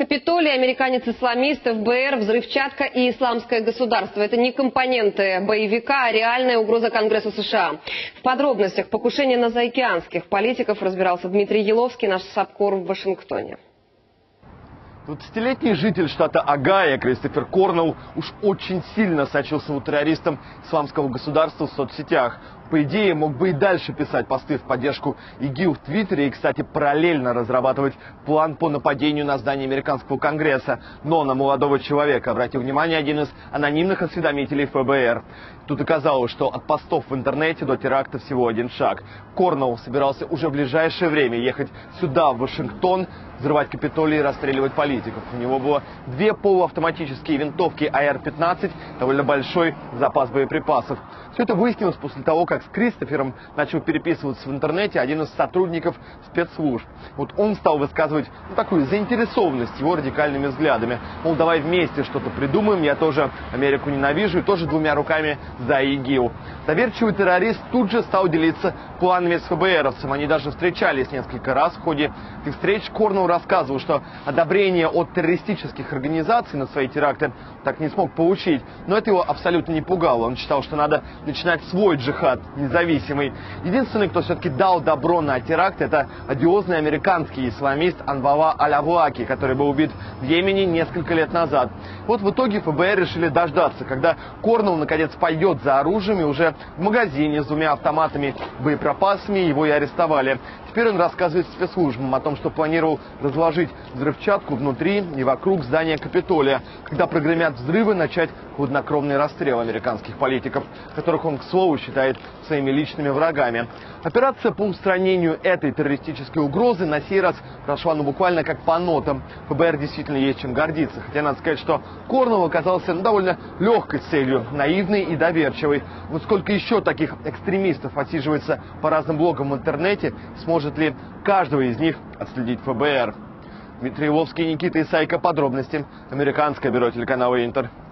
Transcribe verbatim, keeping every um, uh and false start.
Капитолий, американец-исламист, эф бэ эр, взрывчатка и исламское государство. Это не компоненты боевика, а реальная угроза Конгрессу США. В подробностях покушения на заокеанских политиков разбирался Дмитрий Еловский, наш САПКОР в Вашингтоне. двадцатилетний житель штата Огайо Кристофер Корнелл уж очень сильно сочувствовал террористам исламского государства в соцсетях. По идее, мог бы и дальше писать посты в поддержку ИГИЛ в Твиттере и, кстати, параллельно разрабатывать план по нападению на здание американского конгресса. Но на молодого человека обратил внимание один из анонимных осведомителей эф бэ эр. Тут оказалось, что от постов в интернете до теракта всего один шаг. Корнелл собирался уже в ближайшее время ехать сюда, в Вашингтон, взрывать Капитолий и расстреливать политиков. У него было две полуавтоматические винтовки а эр пятнадцать, довольно большой запас боеприпасов. Все это выяснилось после того, как с Кристофером начал переписываться в интернете один из сотрудников спецслужб. Вот он стал высказывать ну, такую заинтересованность его радикальными взглядами. Мол, давай вместе что-то придумаем, я тоже Америку ненавижу и тоже двумя руками за ИГИЛ. Доверчивый террорист тут же стал делиться планами с эф бэ эровцем. Они даже встречались несколько раз. В ходе этих встреч Корнелл рассказывал, что одобрение от террористических организаций на свои теракты так не смог получить. Но это его абсолютно не пугало. Он считал, что надо начинать свой джихад, независимый. Единственный, кто все-таки дал добро на теракт, это одиозный американский исламист Анвар аль-Авлаки, который был убит в Йемене несколько лет назад. Вот в итоге эф бэ эр решили дождаться, когда Корнелл наконец пойдет за оружием, и уже в магазине с двумя автоматами, боеприпасами его и арестовали. Теперь он рассказывает спецслужбам о том, что планировал разложить взрывчатку внутри и вокруг здания Капитолия, когда прогремят взрывы, начать хладнокровный расстрел американских политиков, которых он, к слову, считает своими личными врагами. Операция по устранению этой террористической угрозы на сей раз прошла ну, буквально как по нотам. эф бэ эр действительно есть чем гордиться, хотя надо сказать, что Корнелл оказался ну, довольно легкой целью, наивной и доверчивой. Вот сколько еще таких экстремистов отсиживается по разным блогам в интернете, сможет Может ли каждого из них отследить эф бэ эр? Дмитрий Ловский, Никита Исайко. Подробности. Американское бюро телеканала Интер.